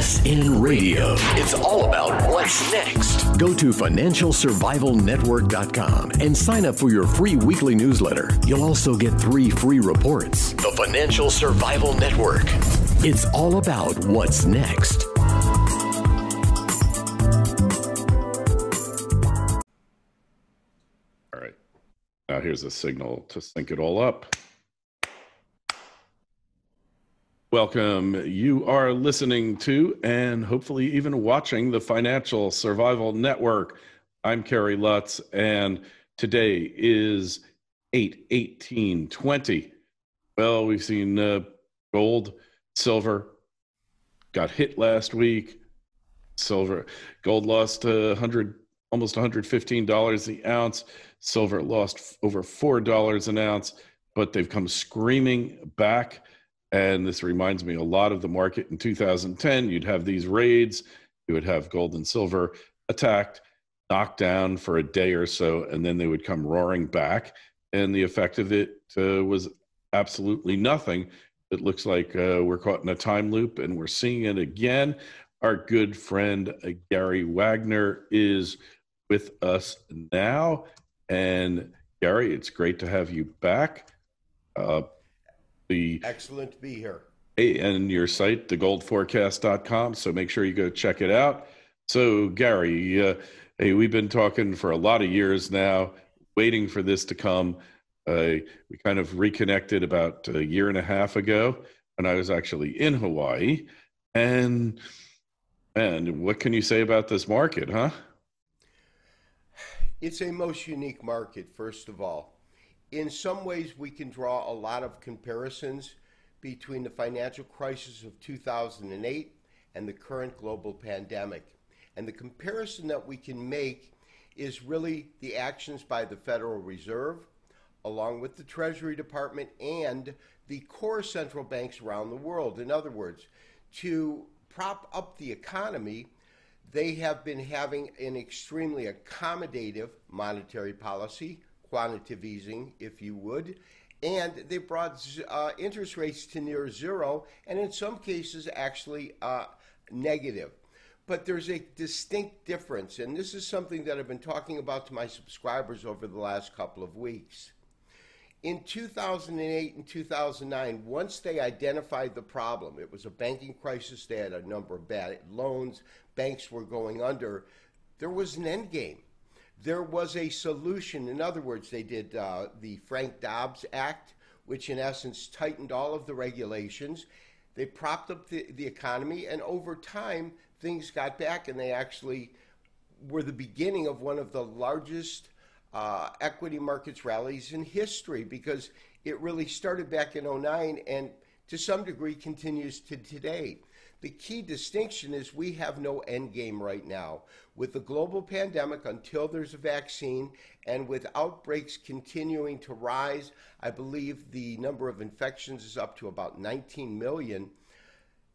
SN Radio. It's all about what's next. Go to financialsurvivalnetwork.com and sign up for your free weekly newsletter. You'll also get 3 free reports. The Financial Survival Network. It's all about what's next. All right. Now here's a signal to sync it all up. Welcome. You are listening to and hopefully even watching the Financial Survival Network. I'm Kerry Lutz, and today is 8/18/20. Well, we've seen gold, silver got hit last week. Silver, gold lost almost $115 the ounce. Silver lost over $4 an ounce, but they've come screaming back. And this reminds me a lot of the market in 2010. You'd have these raids. You would have gold and silver attacked, knocked down for a day or so, and then they would come roaring back. And the effect of it was absolutely nothing. It looks like we're caught in a time loop, and we're seeing it again. Our good friend Gary Wagner is with us now. And Gary, it's great to have you back. Excellent to be here. And your site, thegoldforecast.com, so make sure you go check it out. So, Gary, hey, we've been talking for a lot of years now, waiting for this to come. We kind of reconnected about a year and a half ago, and I was actually in Hawaii. And what can you say about this market, huh? It's a most unique market, first of all. In some ways, we can draw a lot of comparisons between the financial crisis of 2008 and the current global pandemic. And the comparison that we can make is really the actions by the Federal Reserve, along with the Treasury Department and the core central banks around the world. In other words, to prop up the economy, they have been having an extremely accommodative monetary policy, quantitative easing, if you would, and they brought interest rates to near zero, and in some cases actually negative. But there's a distinct difference, and this is something that I've been talking about to my subscribers over the last couple of weeks. In 2008 and 2009, once they identified the problem, it was a banking crisis, they had a number of bad loans, banks were going under, there was an end game. There was a solution. In other words, they did the Frank-Dodd Act, which in essence tightened all of the regulations. They propped up the economy, and over time, things got back, and they actually were the beginning of one of the largest equity markets rallies in history, because it really started back in 2009 and to some degree continues to today. The key distinction is we have no end game right now. With the global pandemic, until there's a vaccine, and with outbreaks continuing to rise, I believe the number of infections is up to about 19 million.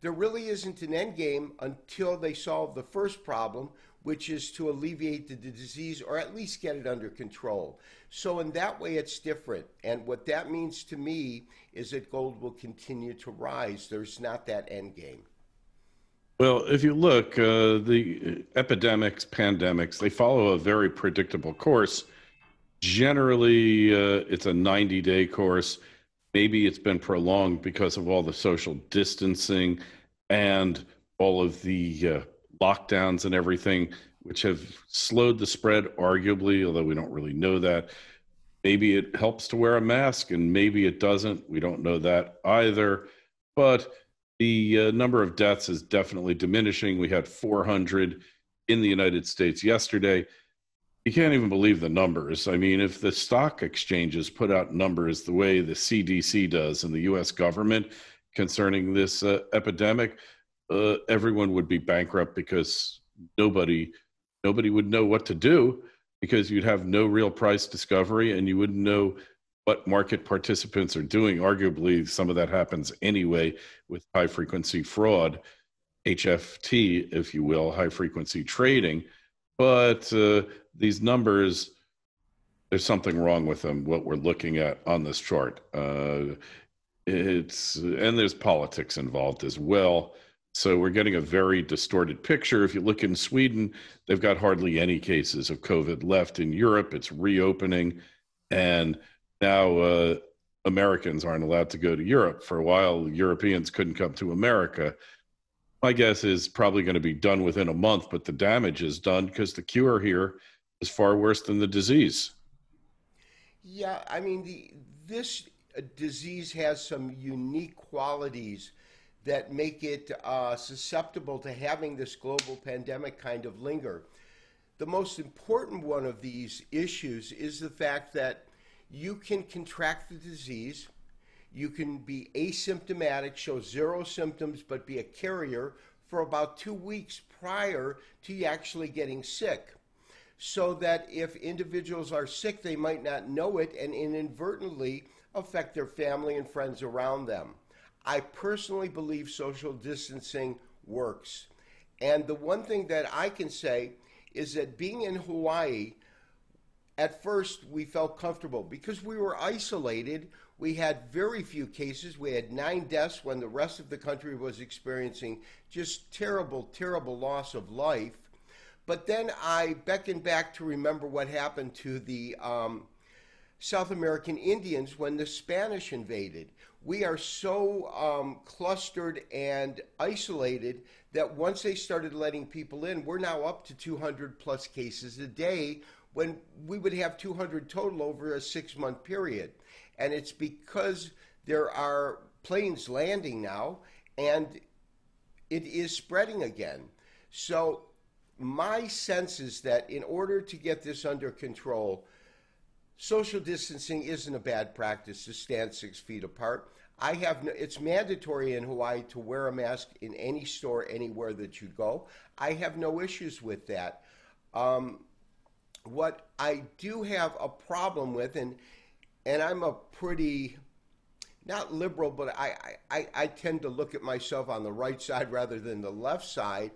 There really isn't an end game until they solve the first problem, which is to alleviate the disease or at least get it under control. So in that way, it's different. And what that means to me is that gold will continue to rise. There's not that end game. Well, if you look, the epidemics, pandemics, they follow a very predictable course. Generally, it's a 90-day course. Maybe it's been prolonged because of all the social distancing and all of the lockdowns and everything, which have slowed the spread, arguably, although we don't really know that. Maybe it helps to wear a mask, and maybe it doesn't. We don't know that either. But the number of deaths is definitely diminishing. We had 400 in the United States yesterday. You can't even believe the numbers. I mean, if the stock exchanges put out numbers the way the CDC does and the US government concerning this epidemic, everyone would be bankrupt, because nobody would know what to do, because you'd have no real price discovery and you wouldn't know what market participants are doing. Arguably, some of that happens anyway with high-frequency fraud, HFT, if you will, high-frequency trading. But these numbers, there's something wrong with them, what we're looking at on this chart. And there's politics involved as well. So we're getting a very distorted picture. If you look in Sweden, they've got hardly any cases of COVID left in Europe. It's reopening. And now Americans aren't allowed to go to Europe. For a while, Europeans couldn't come to America. My guess is probably going to be done within a month, but the damage is done because the cure here is far worse than the disease. Yeah, I mean, this disease has some unique qualities that make it susceptible to having this global pandemic kind of linger. The most important one of these issues is the fact that you can contract the disease, you can be asymptomatic, show zero symptoms, but be a carrier for about 2 weeks prior to you actually getting sick. So that if individuals are sick, they might not know it and inadvertently affect their family and friends around them. I personally believe social distancing works. And the one thing that I can say is that being in Hawaii, at first we felt comfortable because we were isolated. We had very few cases. We had 9 deaths when the rest of the country was experiencing just terrible, terrible loss of life. But then I beckoned back to remember what happened to the South American Indians when the Spanish invaded. We are so clustered and isolated that once they started letting people in, we're now up to 200 plus cases a day when we would have 200 total over a 6-month period. And it's because there are planes landing now and it is spreading again. So my sense is that in order to get this under control, social distancing isn't a bad practice to stand 6 feet apart. It's mandatory in Hawaii to wear a mask in any store, anywhere that you go. I have no issues with that. What I do have a problem with, and I'm a pretty, not liberal, but I tend to look at myself on the right side rather than the left side.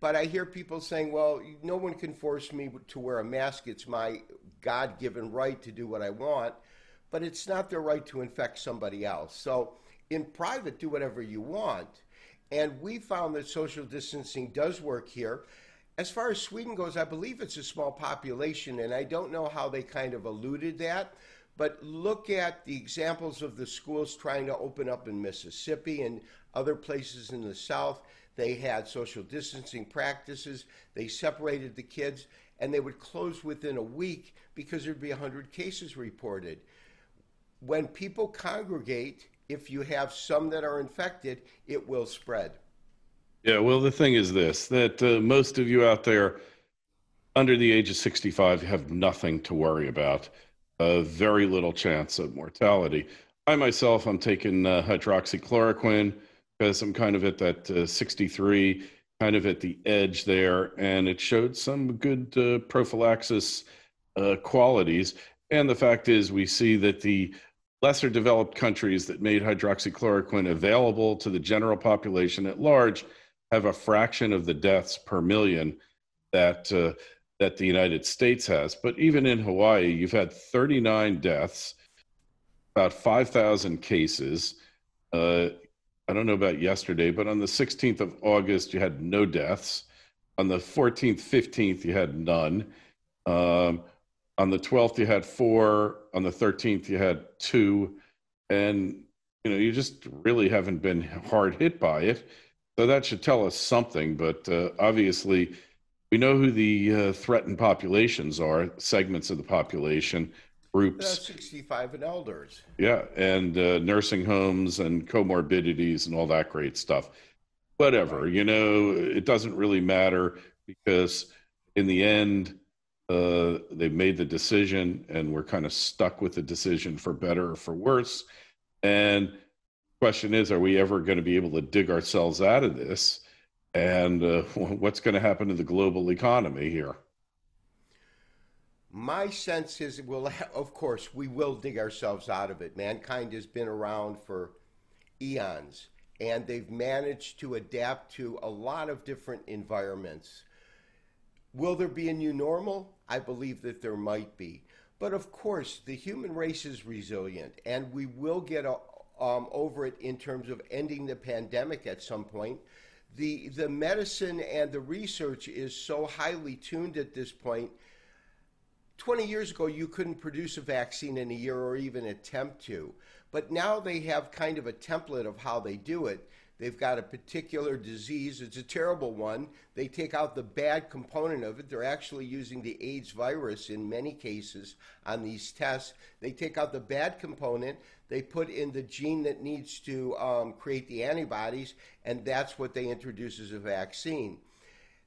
But I hear people saying, well, no one can force me to wear a mask. It's my God-given right to do what I want, but it's not their right to infect somebody else. So in private, do whatever you want. And we found that social distancing does work here. As far as Sweden goes, I believe it's a small population, and I don't know how they kind of eluded that, but look at the examples of the schools trying to open up in Mississippi and other places in the South. They had social distancing practices, they separated the kids, and they would close within a week because there'd be 100 cases reported. When people congregate, if you have some that are infected, it will spread. Yeah, well, the thing is this, that most of you out there under the age of 65 have nothing to worry about, very little chance of mortality. I myself, I'm taking hydroxychloroquine, I'm kind of at that 63, kind of at the edge there, and it showed some good prophylaxis qualities. And the fact is we see that the lesser developed countries that made hydroxychloroquine available to the general population at large have a fraction of the deaths per million that, that the United States has. But even in Hawaii, you've had 39 deaths, about 5,000 cases. I don't know about yesterday, but on the 16th of August, you had no deaths. On the 14th, 15th, you had none. On the 12th, you had 4. On the 13th, you had 2. And, you know, you just really haven't been hard hit by it. So that should tell us something. But obviously, we know who the threatened populations are, segments of the population. Groups 65 and elders, yeah, and nursing homes and comorbidities and all that great stuff, whatever, you know, it doesn't really matter, because in the end they've made the decision and we're kind of stuck with the decision for better or for worse. And the question is, are we ever going to be able to dig ourselves out of this? And what's going to happen to the global economy here? My sense is, well, of course, we will dig ourselves out of it. Mankind has been around for eons, and they've managed to adapt to a lot of different environments. Will there be a new normal? I believe that there might be. But of course, the human race is resilient, and we will get over it in terms of ending the pandemic at some point. the medicine and the research is so highly tuned at this point. 20 years ago, you couldn't produce a vaccine in a year or even attempt to. But now they have kind of a template of how they do it. They've got a particular disease. It's a terrible one. They take out the bad component of it. They're actually using the AIDS virus in many cases on these tests. They take out the bad component. They put in the gene that needs to create the antibodies, and that's what they introduce as a vaccine.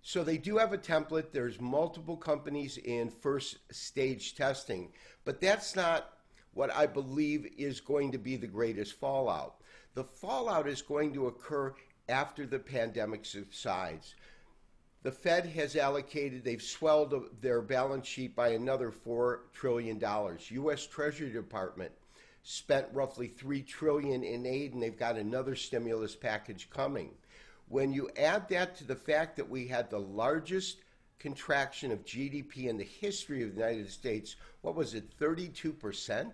So they do have a template. There's multiple companies in first stage testing, but that's not what I believe is going to be the greatest fallout. The fallout is going to occur after the pandemic subsides. The Fed has allocated, they've swelled their balance sheet by another $4 trillion. US Treasury Department spent roughly $3 trillion in aid, and they've got another stimulus package coming. When you add that to the fact that we had the largest contraction of GDP in the history of the United States, what was it, 32%?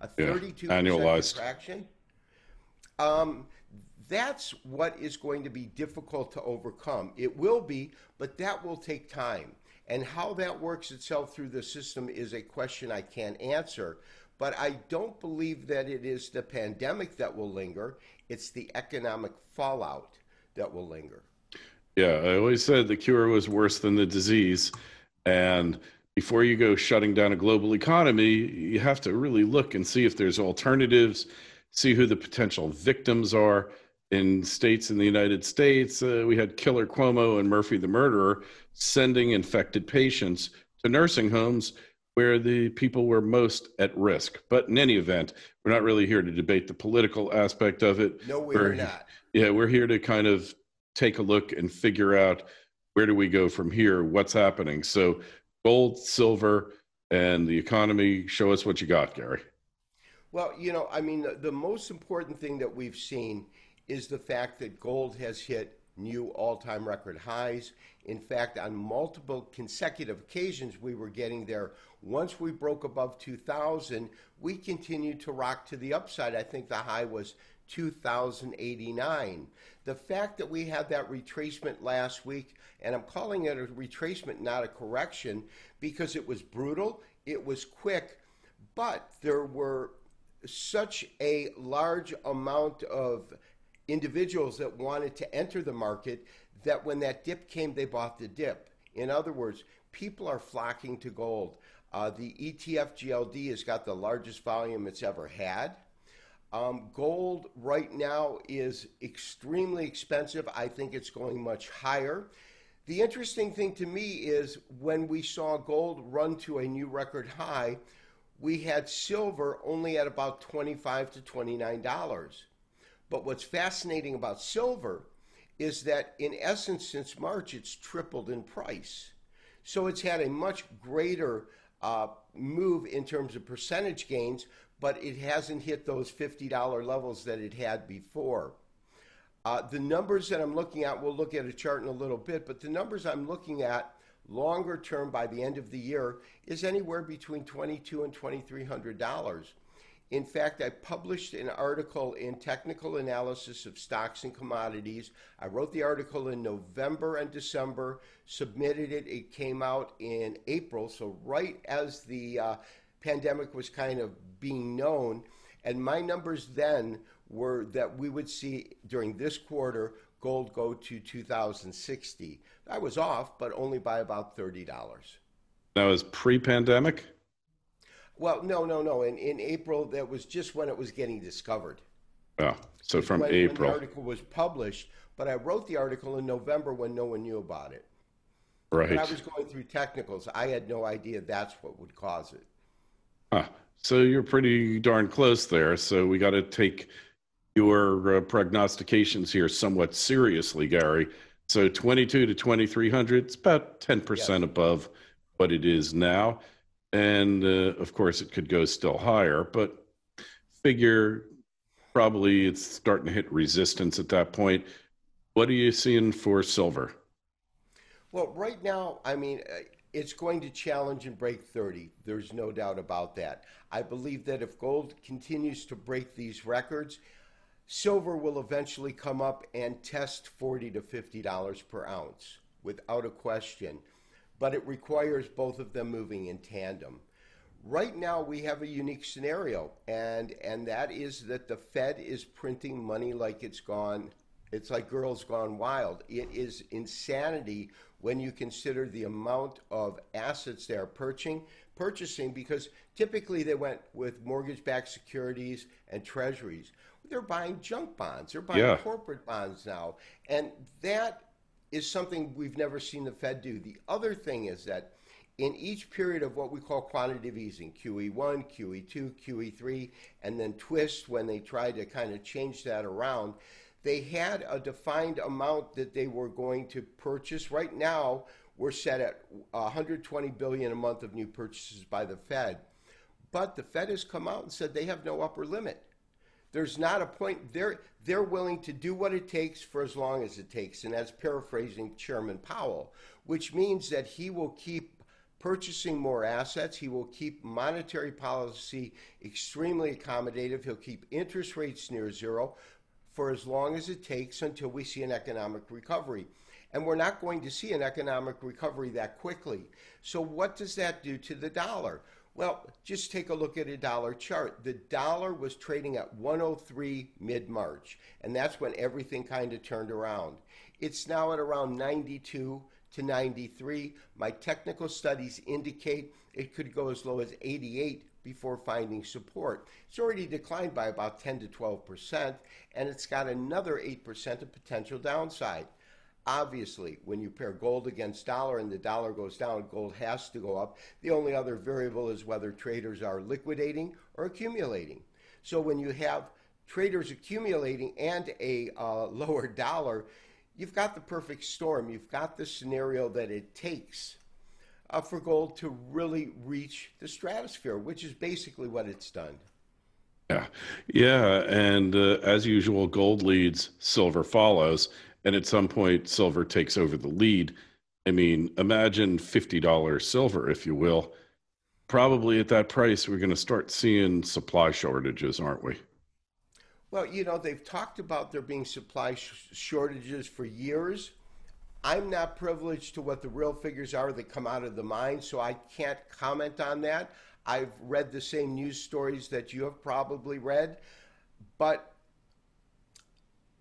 A 32% annualized contraction? That's what is going to be difficult to overcome. It will be, but that will take time. And how that works itself through the system is a question I can't answer. But I don't believe that it is the pandemic that will linger. It's the economic fallout that will linger. Yeah, I always said the cure was worse than the disease. And before you go shutting down a global economy, you have to really look and see if there's alternatives, see who the potential victims are. In states in the United States, we had Killer Cuomo and Murphy the Murderer sending infected patients to nursing homes where the people were most at risk. But in any event, we're not really here to debate the political aspect of it. No, we're not. Yeah, we're here to kind of take a look and figure out where do we go from here, what's happening. So gold, silver, and the economy, show us what you got, Gary. Well, you know, I mean, the most important thing that we've seen is the fact that gold has hit new all-time record highs. In fact, on multiple consecutive occasions, we were getting there. Once we broke above 2,000, we continued to rock to the upside. I think the high was 2,089. The fact that we had that retracement last week, and I'm calling it a retracement, not a correction, because it was brutal, it was quick, but there were such a large amount of individuals that wanted to enter the market that when that dip came, they bought the dip. In other words, people are flocking to gold. The ETF GLD has got the largest volume it's ever had. Gold right now is extremely expensive. I think it's going much higher. The interesting thing to me is when we saw gold run to a new record high, we had silver only at about $25 to $29. But what's fascinating about silver is that in essence, since March, it's tripled in price. So it's had a much greater move in terms of percentage gains, but it hasn't hit those $50 levels that it had before. The numbers that I'm looking at, we'll look at a chart in a little bit, but the numbers I'm looking at longer term by the end of the year is anywhere between $2,200 and $2,300. In fact, I published an article in Technical Analysis of Stocks and Commodities. I wrote the article in November and December, submitted it. It came out in April, so right as the pandemic was kind of being known. And my numbers then were that we would see during this quarter gold go to 2060. I was off, but only by about $30. That was pre-pandemic? Well, no. In April, that was just when it was getting discovered. Oh, so from April. When the article was published, but I wrote the article in November when no one knew about it. Right. When I was going through technicals, I had no idea that's what would cause it. Huh. So you're pretty darn close there. So we got to take your prognostications here somewhat seriously, Gary. So 22 to 2300, it's about 10% above what it is now. And of course, it could go still higher, but figure probably it's starting to hit resistance at that point. What are you seeing for silver? Well, right now, I mean, it's going to challenge and break 30. There's no doubt about that. I believe that if gold continues to break these records, Silver will eventually come up and test $40 to $50 per ounce without a question, but it requires both of them moving in tandem. Right now, we have a unique scenario, and that is that the Fed is printing money like it's like girls gone wild. It is insanity when you consider the amount of assets they are purchasing, because typically they went with mortgage-backed securities and treasuries. They're buying junk bonds. They're buying corporate bonds now. And that is something we've never seen the Fed do. The other thing is that in each period of what we call quantitative easing, QE1, QE2, QE3, and then twist when they tried to kind of change that around, they had a defined amount that they were going to purchase. Right now, we're set at $120 billion a month of new purchases by the Fed. But the Fed has come out and said they have no upper limit. There's not a point. They're willing to do what it takes for as long as it takes, and that's paraphrasing Chairman Powell, which means that he will keep purchasing more assets. He will keep monetary policy extremely accommodative. He'll keep interest rates near zero for as long as it takes until we see an economic recovery. And we're not going to see an economic recovery that quickly. So what does that do to the dollar? Well, just take a look at a dollar chart. The dollar was trading at 103 mid-March, and that's when everything kind of turned around. It's now at around 92 to 93. My technical studies indicate it could go as low as 88 before finding support. It's already declined by about 10 to 12%, and it's got another 8% of potential downside. Obviously, when you pair gold against dollar and the dollar goes down, gold has to go up. The only other variable is whether traders are liquidating or accumulating. So when you have traders accumulating and a lower dollar, you've got the perfect storm. You've got the scenario that it takes for gold to really reach the stratosphere, which is basically what it's done. Yeah, and as usual, gold leads, silver follows, and at some point, silver takes over the lead. I mean, imagine $50 silver, if you will. Probably at that price, we're going to start seeing supply shortages, aren't we? Well, you know, they've talked about there being supply shortages for years. I'm not privileged to what the real figures are that come out of the mine, so I can't comment on that. I've read the same news stories that you have probably read, but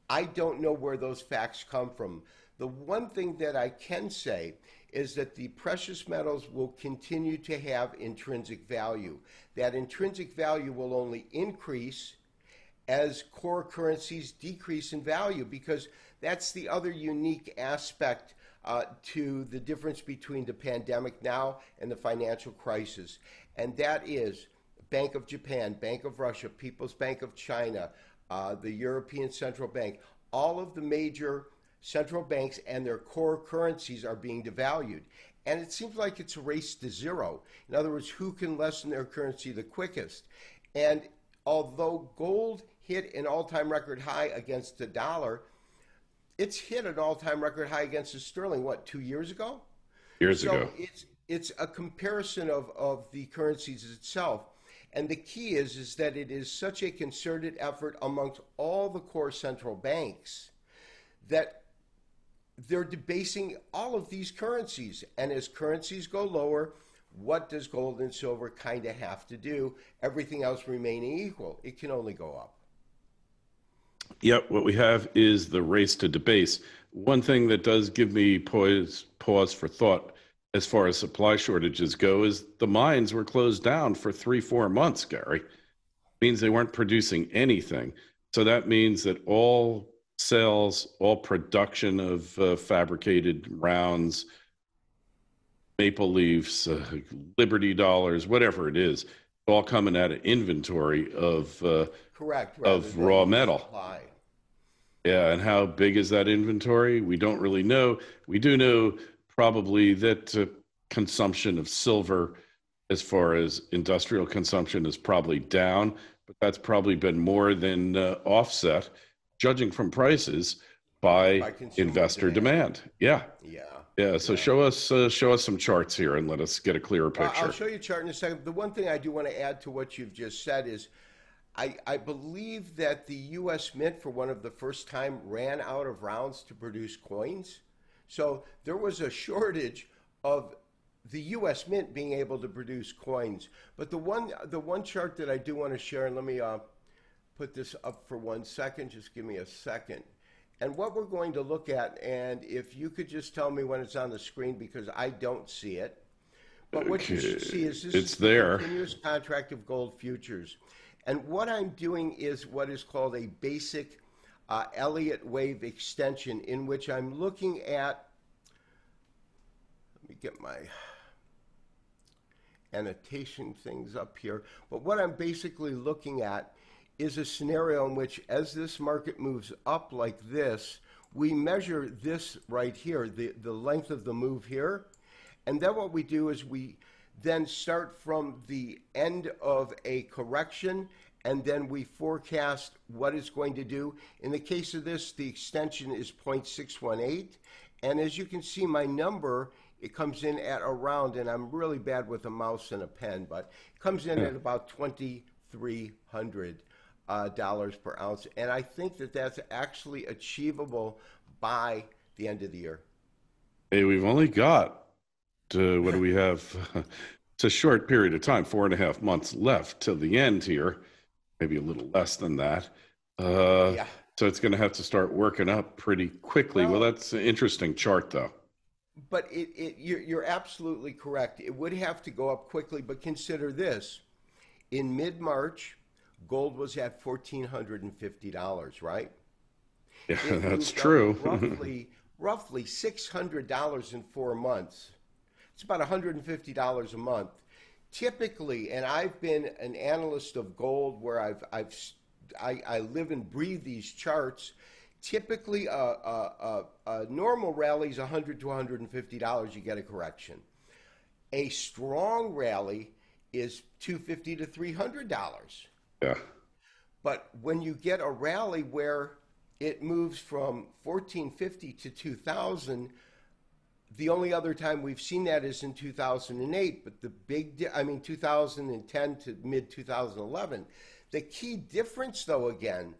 I don't know where those facts come from. The one thing that I can say is that the precious metals will continue to have intrinsic value. That intrinsic value will only increase as core currencies decrease in value, because that's the other unique aspect to the difference between the pandemic now and the financial crisis. And that is Bank of Japan, Bank of Russia, People's Bank of China, the European Central Bank. All of the major central banks and their core currencies are being devalued. And it seems like it's a race to zero. In other words, who can lessen their currency the quickest? And although gold hit an all-time record high against the dollar, it's hit an all-time record high against the sterling, what, 2 years ago? Years ago. It's a comparison of the currencies itself. And the key is that it is such a concerted effort amongst all the core central banks that they're debasing all of these currencies. And as currencies go lower, what does gold and silver kind of have to do? Everything else remaining equal, it can only go up. Yep, what we have is the race to debase. One thing that does give me pause for thought as far as supply shortages go is the mines were closed down for 3-4 months, Gary. It means they weren't producing anything. So that means that all sales, all production of fabricated rounds, maple leaves, Liberty dollars, whatever it is, all coming out of inventory of raw metal. Supply. Yeah, and how big is that inventory? We don't really know. We do know probably that consumption of silver as far as industrial consumption is probably down, but that's probably been more than offset, judging from prices, by investor demand. Yeah. So show us some charts here and let us get a clearer picture. I'll show you a chart in a second. The one thing I do want to add to what you've just said is I believe that the US Mint, for one of the first time, ran out of rounds to produce coins. So there was a shortage of the US Mint being able to produce coins. But the one chart that I do want to share, and let me put this up for 1 second, just give me a second. And what we're going to look at, and if you could just tell me when it's on the screen, because I don't see it. But okay. What you see is this it's there. Continuous contract of gold futures. And what I'm doing is what is called a basic Elliott Wave extension, in which I'm looking at, let me get my annotation things up here. But what I'm basically looking at is a scenario in which, as this market moves up like this, we measure this right here, the length of the move here. And then what we do is we then start from the end of a correction, and then we forecast what it's going to do. In the case of this, the extension is 0.618. And as you can see, my number, it comes in at around, and I'm really bad with a mouse and a pen, but it comes in at about $2,300 per ounce. And I think that that's actually achievable by the end of the year. Hey, we've only got what do we have? It's a short period of time, 4.5 months left till the end here, maybe a little less than that. Yeah. So it's going to have to start working up pretty quickly. Well, that's an interesting chart, though. But you're absolutely correct. It would have to go up quickly, but consider this. In mid-March, gold was at $1,450, right? Yeah, that's true. Roughly $600 in 4 months. It's about $150 a month. Typically, and I've been an analyst of gold where I live and breathe these charts. Typically, a normal rally is $100 to $150. You get a correction. A strong rally is $250 to $300. Yeah. But when you get a rally where it moves from $1,450 to $2,000, the only other time we've seen that is in 2008, but the 2010 to mid-2011. The key difference, though, again,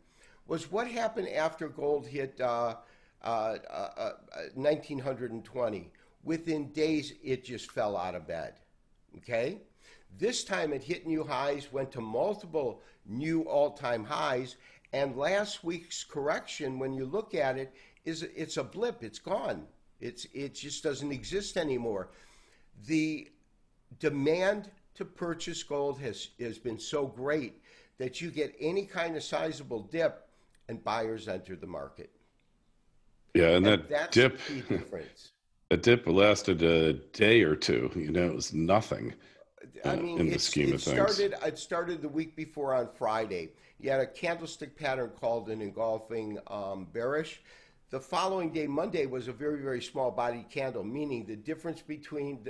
was what happened after gold hit 1,920. Within days, it just fell out of bed, okay? This time it hit new highs, went to multiple new all-time highs, and last week's correction, when you look at it, it's a blip, it's gone. It just doesn't exist anymore. The demand to purchase gold has been so great that you get any kind of sizable dip and buyers enter the market. Yeah, and that dip, the key difference. The dip lasted a day or two. You know, it was nothing in the scheme of things. It started the week before on Friday. You had a candlestick pattern called an engulfing bearish. The following day, Monday, was a very, very small bodied candle, meaning the difference between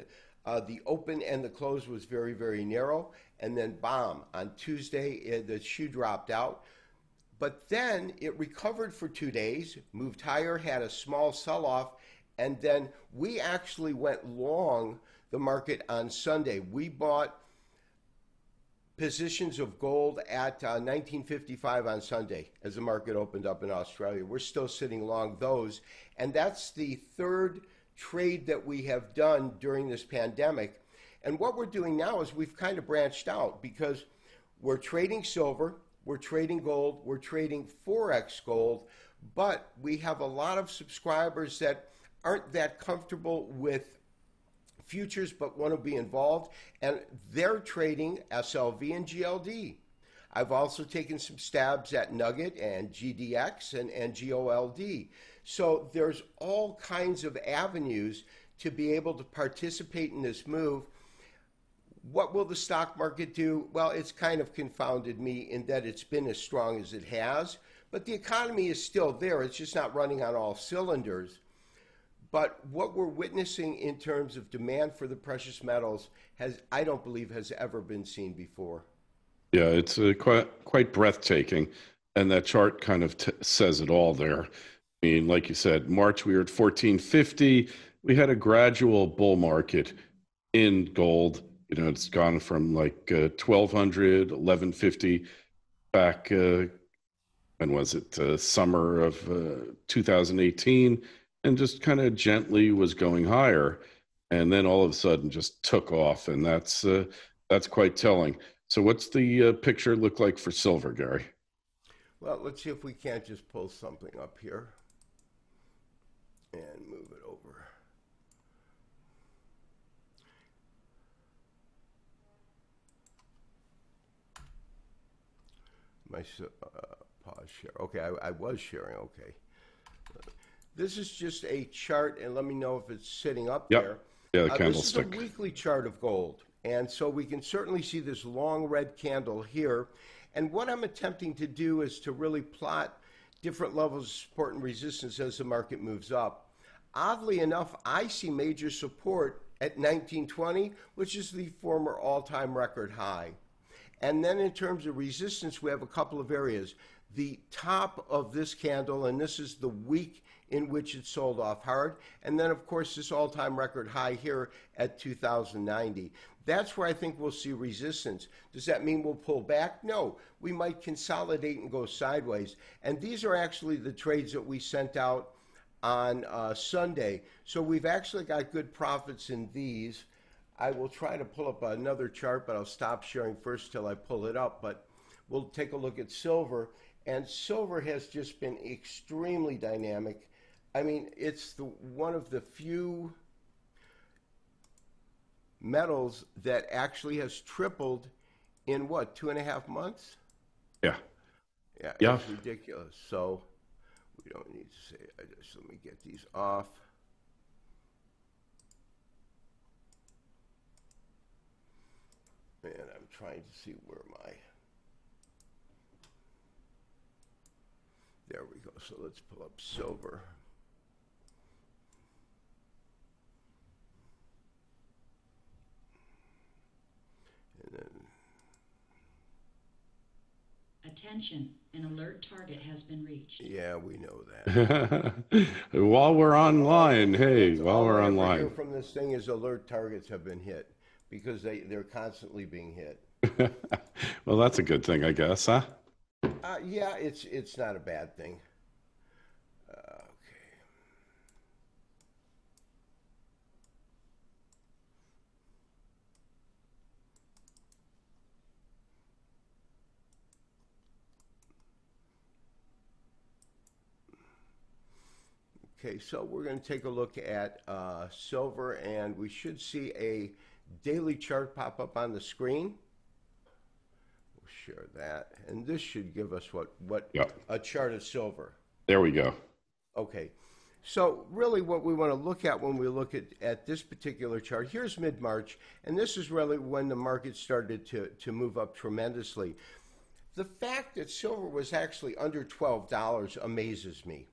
the open and the close was very, very narrow. And then bomb. On Tuesday, the shoe dropped out. But then it recovered for 2 days, moved higher, had a small sell-off, and then we actually went long the market on Sunday. We bought positions of gold at 1955 on Sunday as the market opened up in Australia. We're still sitting long those, and that's the third trade that we have done during this pandemic. And what we're doing now is we've kind of branched out, because we're trading silver, we're trading gold, we're trading Forex gold, but we have a lot of subscribers that aren't that comfortable with futures but want to be involved, and they're trading SLV and GLD. I've also taken some stabs at Nugget and GDX and GOLD. So there's all kinds of avenues to be able to participate in this move. What will the stock market do? Well, it's kind of confounded me in that it's been as strong as it has, but the economy is still there. It's just not running on all cylinders. But what we're witnessing in terms of demand for the precious metals I don't believe has ever been seen before. Yeah, it's quite breathtaking. And that chart kind of says it all there. I mean, like you said, March, we were at 1450. We had a gradual bull market in gold. You know, it's gone from like 1200, 1150, back, when was it, summer of 2018, and just kind of gently was going higher. And then all of a sudden just took off. And that's quite telling. So what's the picture look like for silver, Gary? Well, let's see if we can't just pull something up here and move it over. My pause share. Okay, I was sharing. Okay. This is just a chart, and let me know if it's sitting up there. Yeah, the candlestick. This is a weekly chart of gold. And so we can certainly see this long red candle here. And what I'm attempting to do is to really plot different levels of support and resistance as the market moves up. Oddly enough, I see major support at 1920, which is the former all-time record high. And then in terms of resistance, we have a couple of areas. The top of this candle, and this is the week in which it sold off hard. And then, of course, this all-time record high here at 2090. That's where I think we'll see resistance. Does that mean we'll pull back? No, we might consolidate and go sideways. And these are actually the trades that we sent out on Sunday. So we've actually got good profits in these. I will try to pull up another chart, but I'll stop sharing first till I pull it up. But we'll take a look at silver. And silver has just been extremely dynamic. I mean, it's one of the few metals that actually has tripled in what, 2.5 months? Yeah. Yeah, yeah. It's ridiculous. So we don't need to say, let me get these off. And I'm trying to see where my... There we go. So let's pull up silver. And then... Attention, an alert target has been reached. Yeah, we know that. While we're online, hey, while we're online. All I hear from this thing is alert targets have been hit because they're constantly being hit. Well, that's a good thing, I guess, huh? Yeah, it's not a bad thing. Okay. Okay, so we're going to take a look at silver, and we should see a daily chart pop up on the screen. Share that, and this should give us what a chart of silver. There we go. Okay, so really what we want to look at when we look at this particular chart, here's mid-March, and this is really when the market started to move up tremendously. The fact that silver was actually under $12 amazes me.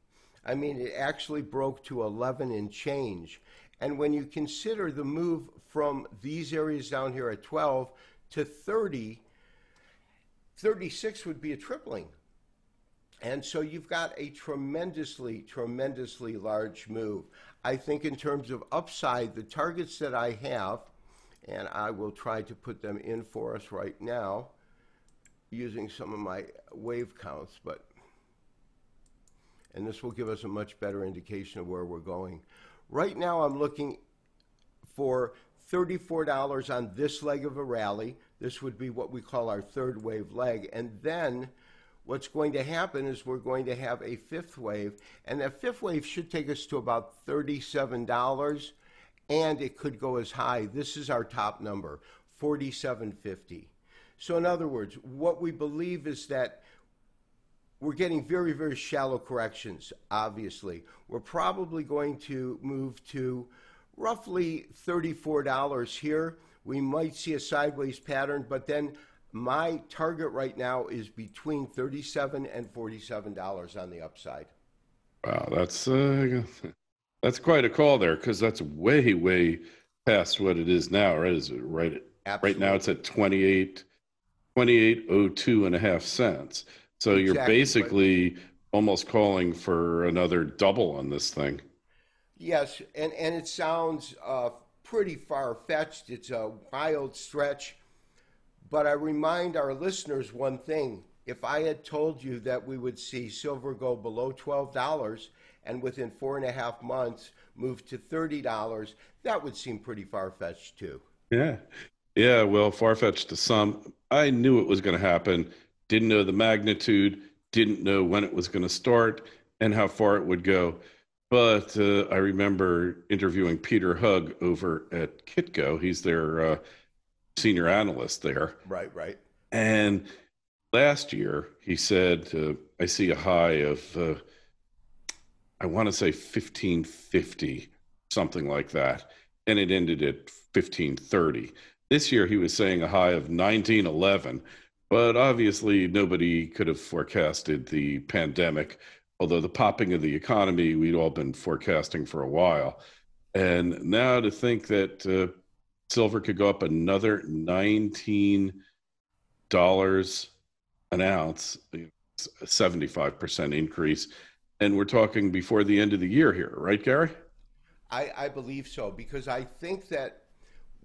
I mean, it actually broke to 11 and change, and when you consider the move from these areas down here at 12 to 30, 36 would be a tripling. And so you've got a tremendously, tremendously large move. I think in terms of upside, the targets that I have, and I will try to put them in for us right now using some of my wave counts, but, and this will give us a much better indication of where we're going. Right now I'm looking for $34 on this leg of a rally. This would be what we call our third wave leg. And then what's going to happen is we're going to have a fifth wave. And that fifth wave should take us to about $37. And it could go as high. This is our top number, $47.50. So in other words, what we believe is that we're getting very, very shallow corrections, obviously. We're probably going to move to roughly $34 here. We might see a sideways pattern, but then my target right now is between $37 and $47 on the upside. Wow, that's quite a call there, because that's way, way past what it is now, right? Is it right? Absolutely. Right now it's at 28.02 and a half cents. So exactly, you're basically almost calling for another double on this thing. Yes, and it sounds pretty far-fetched. It's a wild stretch, but I remind our listeners one thing. If I had told you that we would see silver go below $12 and within 4.5 months move to $30, that would seem pretty far-fetched too. Yeah, well, far-fetched to some. I knew it was going to happen, didn't know the magnitude, didn't know when it was going to start and how far it would go. But I remember interviewing Peter Hug over at Kitco. He's their senior analyst there. Right. And last year, he said, I see a high of, I want to say 1550, something like that. And it ended at 1530. This year, he was saying a high of 1911. But obviously, nobody could have forecasted the pandemic, although the popping of the economy, we'd all been forecasting for a while. And now to think that silver could go up another $19 an ounce, a 75% increase. And we're talking before the end of the year here, right, Gary? I believe so, because I think that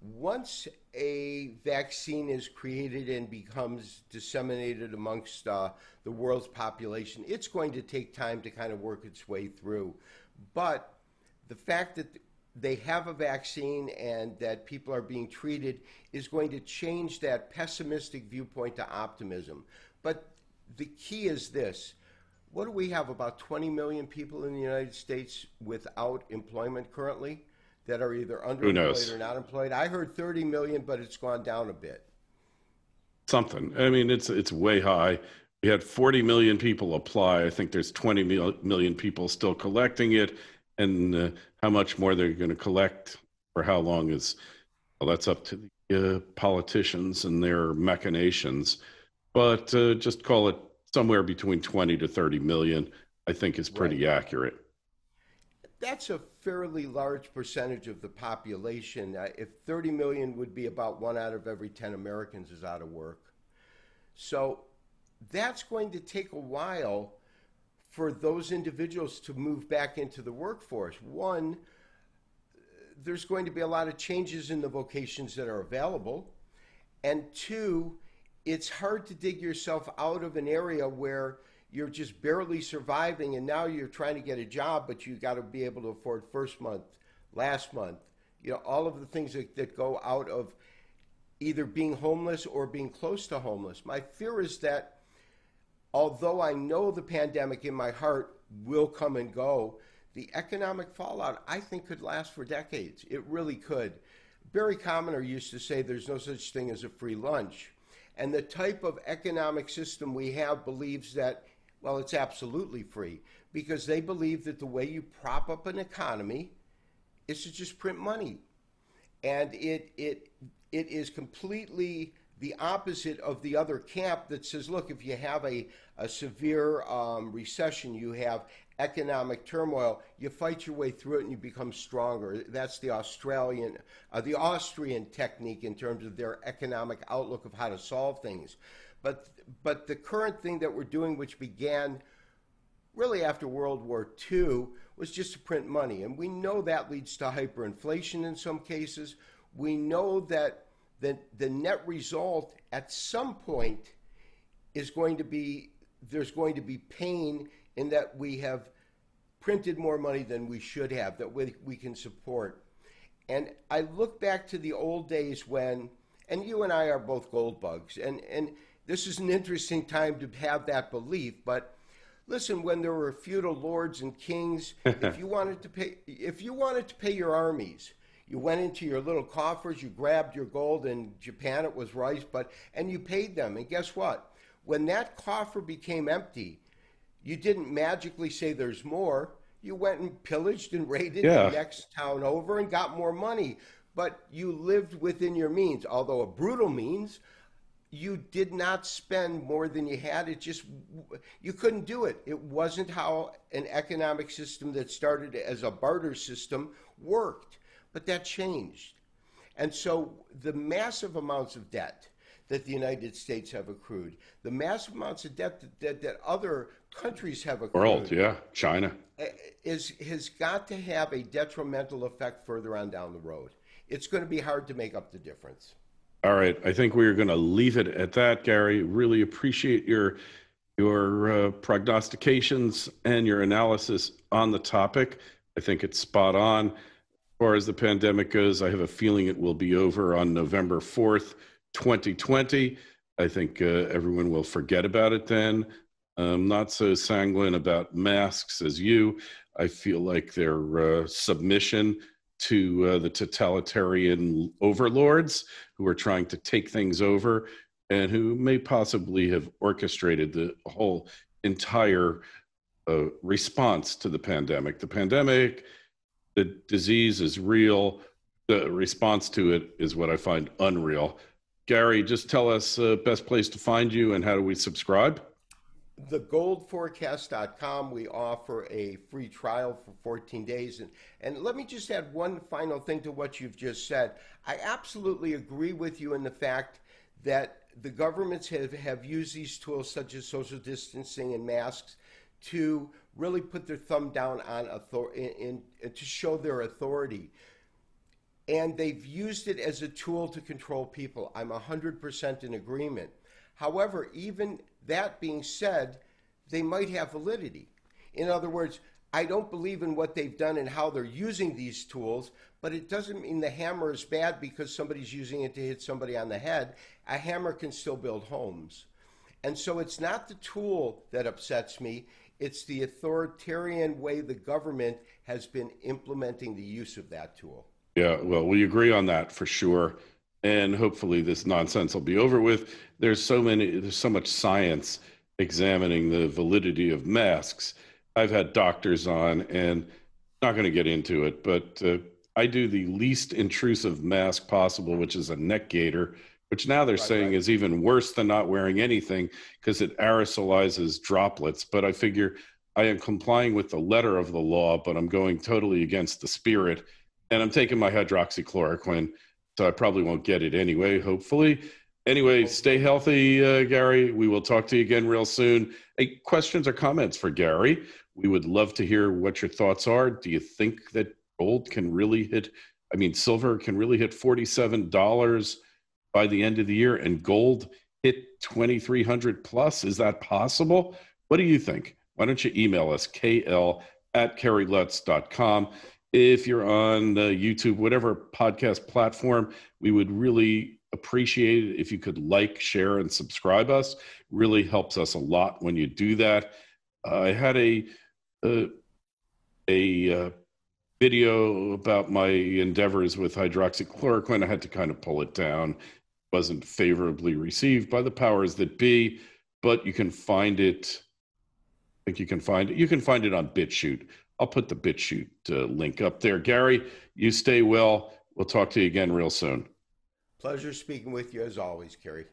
once a vaccine is created and becomes disseminated amongst the world's population, it's going to take time to kind of work its way through. But the fact that they have a vaccine and that people are being treated is going to change that pessimistic viewpoint to optimism. But the key is this. What do we have, about 20 million people in the United States without employment currently that are either underemployed or not employed? I heard 30 million, but it's gone down a bit. Something. I mean, it's way high. We had 40 million people apply. I think there's 20 million people still collecting it. And how much more they're going to collect for how long is, well, that's up to the politicians and their machinations. But just call it somewhere between 20 to 30 million, I think is pretty accurate. That's a fairly large percentage of the population. If 30 million would be about 1 out of every 10 Americans is out of work. So that's going to take a while for those individuals to move back into the workforce. One, there's going to be a lot of changes in the vocations that are available. And two, it's hard to dig yourself out of an area where you're just barely surviving and now you're trying to get a job, but you got to be able to afford first month, last month, you know, all of the things that go out of either being homeless or being close to homeless. My fear is that although I know the pandemic in my heart will come and go, the economic fallout I think could last for decades. It really could. Barry Commoner used to say there's no such thing as a free lunch. And the type of economic system we have believes that, well, it's absolutely free, because they believe that the way you prop up an economy is to just print money. And it is completely the opposite of the other camp that says, look, if you have a severe recession, you have economic turmoil, you fight your way through it and you become stronger. That's the Austrian technique in terms of their economic outlook of how to solve things. But the current thing that we're doing, which began really after World War II, was just to print money. And we know that leads to hyperinflation in some cases. We know that the net result at some point is going to be, there's going to be pain in that we have printed more money than we should have, that we can support. And I look back to the old days when, and you and I are both gold bugs, and this is an interesting time to have that belief, but listen, when there were feudal lords and kings, if you wanted to pay your armies, you went into your little coffers, you grabbed your gold, in Japan it was rice, and you paid them. And guess what? When that coffer became empty, you didn't magically say there's more. You went and pillaged and raided the next town over and got more money. But you lived within your means, although a brutal means. You did not spend more than you had. It just, you couldn't do it. It wasn't how an economic system that started as a barter system worked. But that changed. And so the massive amounts of debt that the United States have accrued, the massive amounts of debt that other countries have accrued. World, China. Has got to have a detrimental effect further on down the road. It's going to be hard to make up the difference. All right. I think we are going to leave it at that, Gary. Really appreciate your prognostications and your analysis on the topic. I think it's spot on. As far as the pandemic goes, I have a feeling it will be over on November 4th, 2020. I think everyone will forget about it then. I'm not so sanguine about masks as you. I feel like their submission to the totalitarian overlords who are trying to take things over and who may possibly have orchestrated the whole entire response to the pandemic. The pandemic, the disease is real. The response to it is what I find unreal. Gary, just tell us the best place to find you and how do we subscribe? thegoldforecast.com. We offer a free trial for 14 days. And let me just add one final thing to what you've just said. I absolutely agree with you in the fact that the governments have used these tools such as social distancing and masks to really put their thumb down on authority and to show their authority. And they've used it as a tool to control people. I'm 100% in agreement. However, even that being said, they might have validity. In other words, I don't believe in what they've done and how they're using these tools, but it doesn't mean the hammer is bad because somebody's using it to hit somebody on the head. A hammer can still build homes. And so it's not the tool that upsets me, it's the authoritarian way the government has been implementing the use of that tool. Yeah, well, we agree on that for sure. And hopefully this nonsense will be over with. There's so much science examining the validity of masks. I've had doctors on, and not going to get into it, but I do the least intrusive mask possible, which is a neck gaiter, which now they're saying is even worse than not wearing anything because it aerosolizes droplets. But I figure I am complying with the letter of the law, but I'm going totally against the spirit, and I'm taking my hydroxychloroquine. So I probably won't get it anyway, hopefully. Anyway, stay healthy, Gary. We will talk to you again real soon. Hey, questions or comments for Gary? We would love to hear what your thoughts are. Do you think that silver can really hit $47 by the end of the year and gold hit 2,300 plus? Is that possible? What do you think? Why don't you email us, kl@kerrylutz.com. If you're on YouTube, whatever podcast platform, we would really appreciate it if you could like, share, and subscribe us. Really helps us a lot when you do that. I had a video about my endeavors with hydroxychloroquine. I had to kind of pull it down. It wasn't favorably received by the powers that be, but you can find it. I think you can find it. You can find it on BitChute. I'll put the BitChute link up there. Gary, you stay well. We'll talk to you again real soon. Pleasure speaking with you as always, Kerry.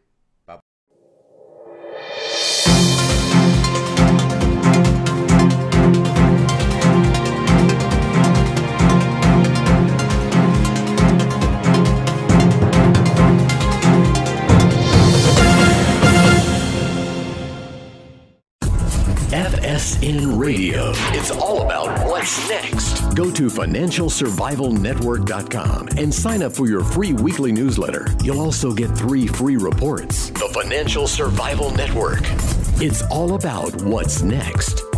FSN Radio. It's all about what's next. Go to financialsurvivalnetwork.com and sign up for your free weekly newsletter. You'll also get 3 free reports. The Financial Survival Network. It's all about what's next.